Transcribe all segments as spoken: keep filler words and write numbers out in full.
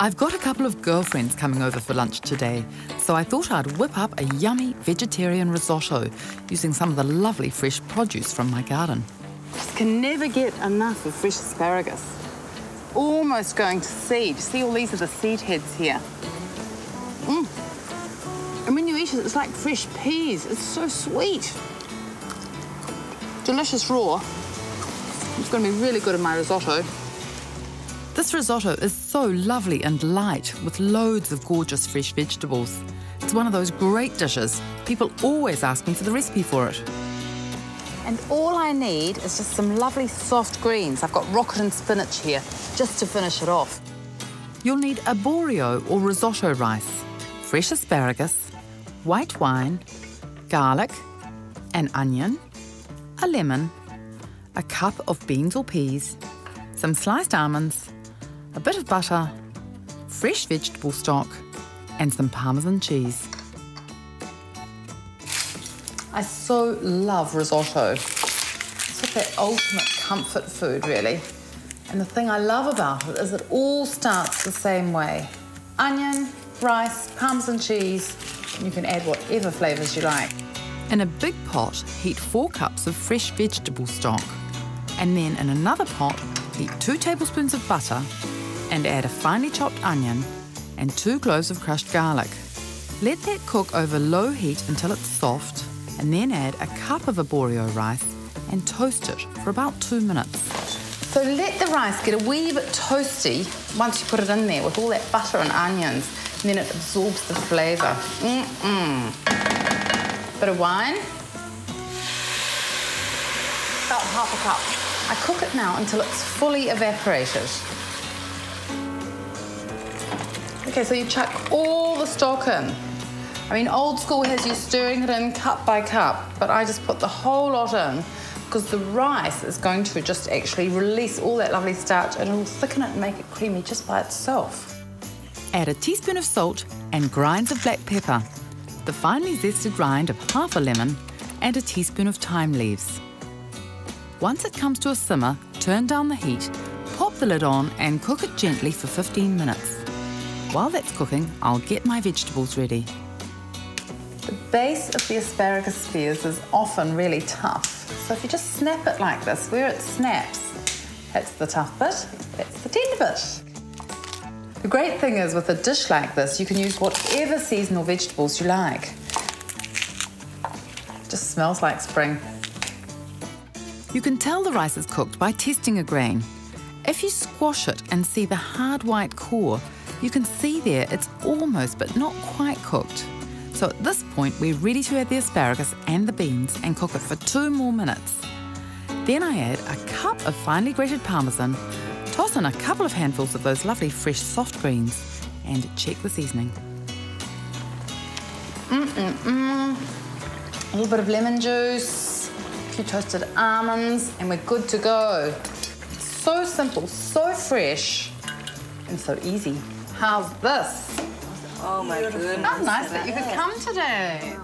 I've got a couple of girlfriends coming over for lunch today, so I thought I'd whip up a yummy vegetarian risotto using some of the lovely fresh produce from my garden. Just can never get enough of fresh asparagus. Almost going to seed. See, all these are the seed heads here. Mm. And when you eat it, it's like fresh peas. It's so sweet. Delicious raw. It's going to be really good in my risotto. This risotto is so lovely and light, with loads of gorgeous fresh vegetables. It's one of those great dishes. People always ask me for the recipe for it. And all I need is just some lovely soft greens. I've got rocket and spinach here, just to finish it off. You'll need arborio or risotto rice, fresh asparagus, white wine, garlic, an onion, a lemon, a cup of beans or peas, some sliced almonds, a bit of butter, fresh vegetable stock, and some Parmesan cheese. I so love risotto. It's like that ultimate comfort food, really. And the thing I love about it is it all starts the same way. Onion, rice, Parmesan cheese, and you can add whatever flavours you like. In a big pot, heat four cups of fresh vegetable stock. And then in another pot, heat two tablespoons of butter and add a finely chopped onion and two cloves of crushed garlic. Let that cook over low heat until it's soft, and then add a cup of arborio rice and toast it for about two minutes. So let the rice get a wee bit toasty once you put it in there with all that butter and onions, and then it absorbs the flavour. Mm-mm. Bit of wine, about half a cup. I cook it now until it's fully evaporated. Okay, so you chuck all the stock in. I mean, old school has you stirring it in cup by cup, but I just put the whole lot in because the rice is going to just actually release all that lovely starch and it'll thicken it and make it creamy just by itself. Add a teaspoon of salt and grinds of black pepper, the finely zested rind of half a lemon, and a teaspoon of thyme leaves. Once it comes to a simmer, turn down the heat, pop the lid on and cook it gently for fifteen minutes. While that's cooking, I'll get my vegetables ready. The base of the asparagus spears is often really tough, so if you just snap it like this, where it snaps, that's the tough bit, that's the tender bit. The great thing is with a dish like this, you can use whatever seasonal vegetables you like. It just smells like spring. You can tell the rice is cooked by testing a grain. If you squash it and see the hard white core, you can see there it's almost but not quite cooked. So at this point, we're ready to add the asparagus and the beans and cook it for two more minutes. Then I add a cup of finely grated Parmesan, toss in a couple of handfuls of those lovely fresh soft greens, and check the seasoning. Mm-mm-mm. A little bit of lemon juice, a few toasted almonds, and we're good to go. So simple, so fresh, and so easy. How's this? Oh my goodness. How nice that you could come today.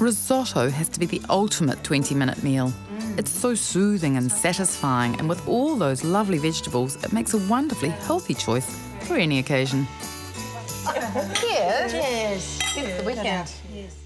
Risotto has to be the ultimate twenty minute meal. Mm. It's so soothing and satisfying, and with all those lovely vegetables, it makes a wonderfully healthy choice for any occasion. Yes. Yes. It's the weekend. Yes.